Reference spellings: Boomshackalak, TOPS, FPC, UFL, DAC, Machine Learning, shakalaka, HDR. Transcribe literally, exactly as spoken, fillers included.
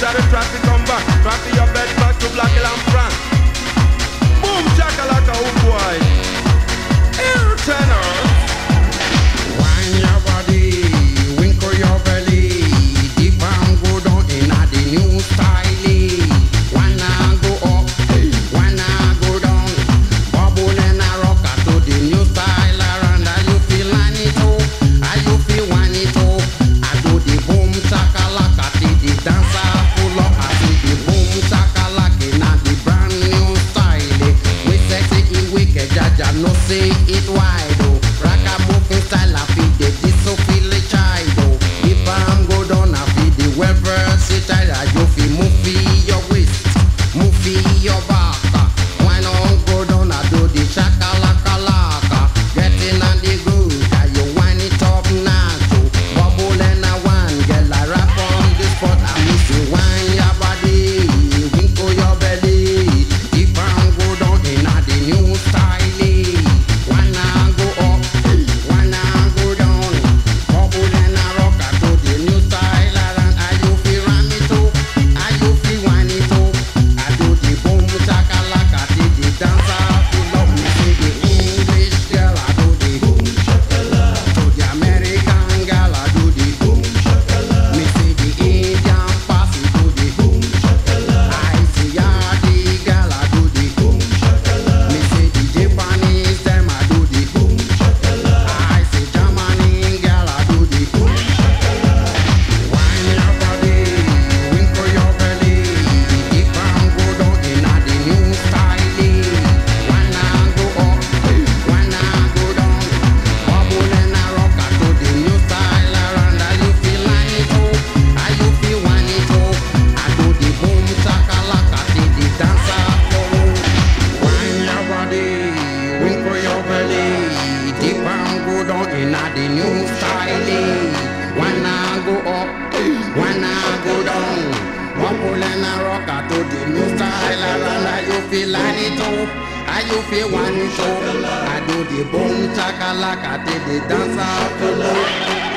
Charlie Trotty come back, Trotty your bed back to Black Hill and France. Boom shakalaka, oh boy, air tenor. Wine your body, winkle your belly, deep and go down in a the new style. Wine and go up, wine and go down, bubble and a rocker to the new style around. Are you feeling it oh? Are you feeling it oh? I do the boom shakalaka, to the dancer. I no say it wide oh, rock a moving style I feed the diso feel the child oh. If I'm go down I feed the well versatile. I you feel move your waist, move your back. Why not go down I do the shakalaka laka. Getting on the groove, I you wind it up now so. Bubble and I wine, girl I rap on the spot. I miss you wine your body, winkle your belly. If I'm go down in a the new style. The new style, when I go up, when I go down, bubble and a rocker to the new style around. Are you feeling it up? Are you feeling one show? I do the boom shakalaka, I take the dancer.